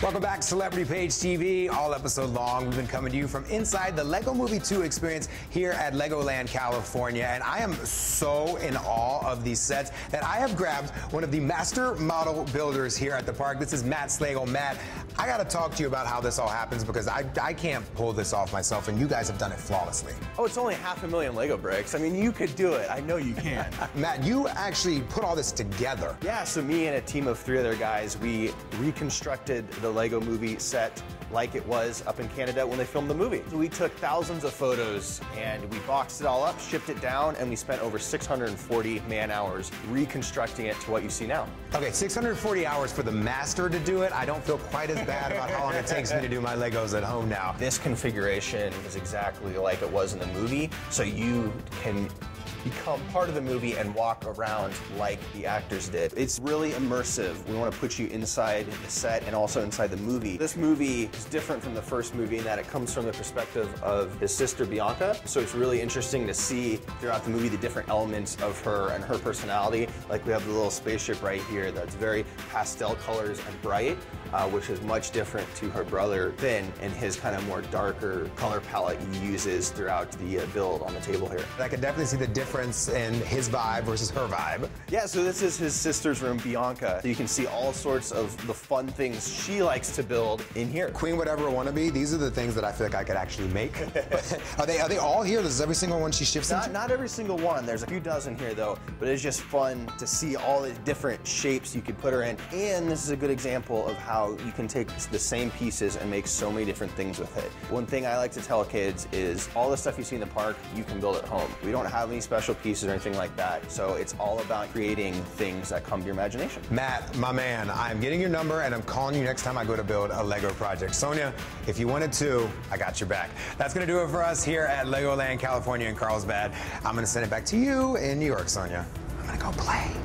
Welcome back to Celebrity Page TV, all episode long. We've been coming to you from inside the Lego Movie 2 experience here at Legoland, California. And I am so in awe of these sets that I have grabbed one of the master model builders here at the park. This is Matt Slagle. Matt, I got to talk to you about how this all happens because I can't pull this off myself, and you guys have done it flawlessly. Oh, it's only 500,000 Lego bricks. I mean, you could do it. I know you can. Matt, you actually put all this together. Yeah, so me and a team of 3 other guys, we reconstructed the Lego Movie set like it was up in Canada when they filmed the movie. So we took thousands of photos and we boxed it all up, shipped it down, and we spent over 640 man-hours reconstructing it to what you see now. Okay, 640 hours for the master to do it. I don't feel quite as bad about how long it takes me to do my Legos at home now. This configuration is exactly like it was in the movie, so you can become part of the movie and walk around like the actors did. It's really immersive. We want to put you inside the set and also inside the movie. This movie is different from the first movie in that it comes from the perspective of his sister Bianca, so it's really interesting to see throughout the movie the different elements of her and her personality. Like we have the little spaceship right here that's very pastel colors and bright, which is much different to her brother Finn and his kind of more darker color palette he uses throughout the build on the table here. I can definitely see the difference in his vibe versus her vibe. Yeah, so this is his sister's room, Bianca. So you can see all sorts of the fun things she likes to build in here. Queen whatever wannabe, these are the things that I feel like I could actually make. Are they all here? This is every single one she shifts into? Not every single one. There's a few dozen here though, but it's just fun to see all the different shapes you could put her in. And this is a good example of how you can take the same pieces and make so many different things with it. One thing I like to tell kids is all the stuff you see in the park, you can build at home. We don't have any special pieces or anything like that. So it's all about creating things that come to your imagination. Matt, my man, I'm getting your number and I'm calling you next time I go to build a Lego project. Sonia, if you wanted to, I got your back. That's gonna do it for us here at Legoland, California in Carlsbad. I'm gonna send it back to you in New York, Sonia. I'm gonna go play.